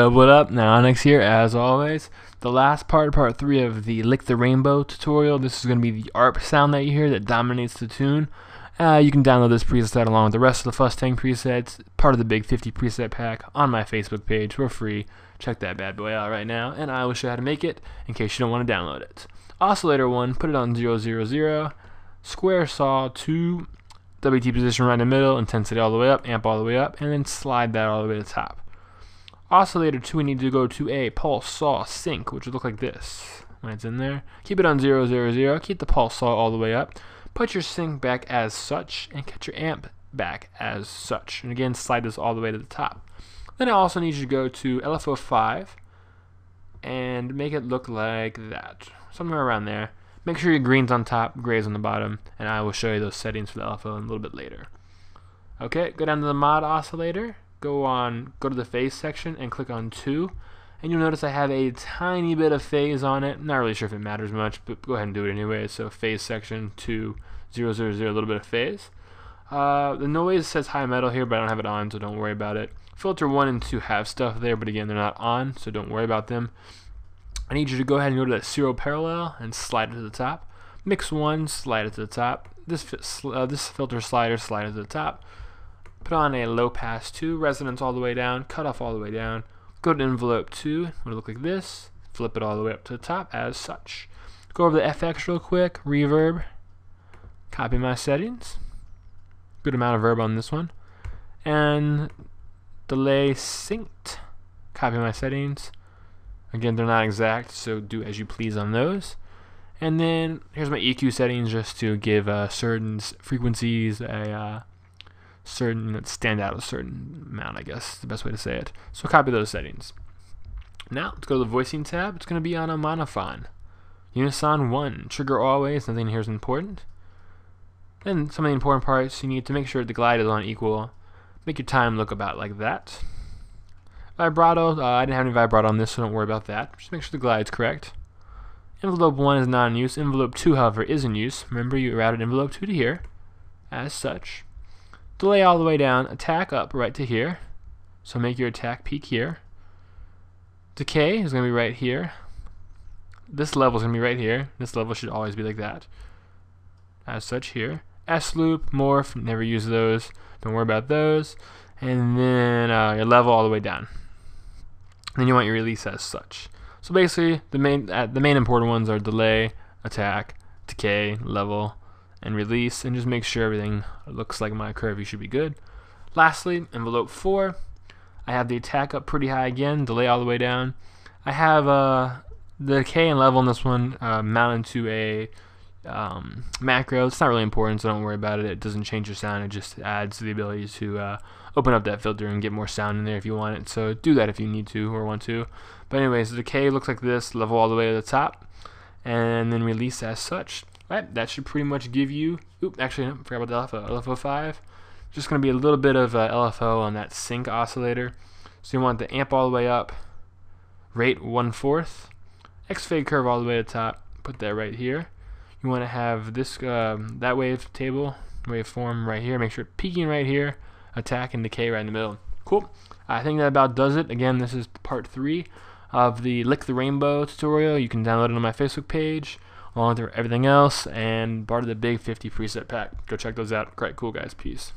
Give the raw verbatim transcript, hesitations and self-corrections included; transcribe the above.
up, what up? Nyonyxx here, as always. The last part, part three of the Lick the Rainbow tutorial. This is going to be the A R P sound that you hear that dominates the tune. Uh, you can download this preset along with the rest of the Fustang presets, part of the Big fifty preset pack, on my Facebook page for free. Check that bad boy out right now, and I will show you how to make it in case you don't want to download it. Oscillator one, put it on zero zero zero, square saw two, W T position right in the middle, intensity all the way up, amp all the way up, and then slide that all the way to the top. Oscillator two, we need to go to a pulse saw sync, which would look like this when it's in there. Keep it on zero zero zero, keep the pulse saw all the way up, put your sync back as such, and get your amp back as such. And again, slide this all the way to the top. Then I also need you to go to L F O five and make it look like that, somewhere around there. Make sure your green's on top, gray's on the bottom, and I will show you those settings for the L F O a little bit later. Okay, go down to the mod oscillator. Go on, go to the phase section and click on two, and you'll notice I have a tiny bit of phase on it. Not really sure if it matters much, but go ahead and do it anyway. So phase section two, zero, zero, zero, a little bit of phase. Uh, the noise says high metal here, but I don't have it on, so don't worry about it. Filter one and two have stuff there, but again, they're not on, so don't worry about them. I need you to go ahead and go to that zero parallel and slide it to the top. Mix one, slide it to the top. This uh, this filter slider, slide it to the top. Put on a low pass two, resonance all the way down, cutoff all the way down. Go to envelope two, it'll look like this. Flip it all the way up to the top as such. Go over the F X real quick, reverb. Copy my settings. Good amount of verb on this one. And delay synced. Copy my settings. Again, they're not exact, so do as you please on those. And then here's my E Q settings just to give uh, certain frequencies a... Uh, certain stand out a certain amount, I guess is the best way to say it. So copy those settings. Now let's go to the voicing tab. It's going to be on a monophone. Unison one, trigger always, nothing here is important. Then some of the important parts, you need to make sure the glide is on equal. Make your time look about like that. Vibrato, uh, I didn't have any vibrato on this, so don't worry about that. Just make sure the glide's correct. Envelope one is not in use. Envelope two, however, is in use. Remember, you routed envelope two to here, as such. Delay all the way down, attack up right to here, so make your attack peak here. Decay is going to be right here. This level is going to be right here. This level should always be like that, as such here. S-loop, morph, never use those, don't worry about those. And then uh, your level all the way down. Then you want your release as such. So basically, the main, uh, the main important ones are delay, attack, decay, level, and release, and just make sure everything looks like my curve. You should be good. Lastly, envelope four, I have the attack up pretty high again, delay all the way down. I have uh, the decay and level in this one uh, mounted to a um, macro. It's not really important, so don't worry about it. It doesn't change your sound, it just adds the ability to uh, open up that filter and get more sound in there if you want it, so do that if you need to or want to. But anyways, the decay looks like this, level all the way to the top, and then release as such. Right, that should pretty much give you, oop, actually I forgot about the L F O, L F O five. Just going to be a little bit of uh, L F O on that sync oscillator. So you want the amp all the way up, rate one fourth, X-fade curve all the way to the top, put that right here. You want to have this, uh, that wave table, waveform right here, make sure it's peaking right here, attack and decay right in the middle. Cool, I think that about does it. Again, this is part three of the Lick the Rainbow tutorial. You can download it on my Facebook page, along with everything else, and part of the Big fifty preset pack. Go check those out. All right, cool guys, peace.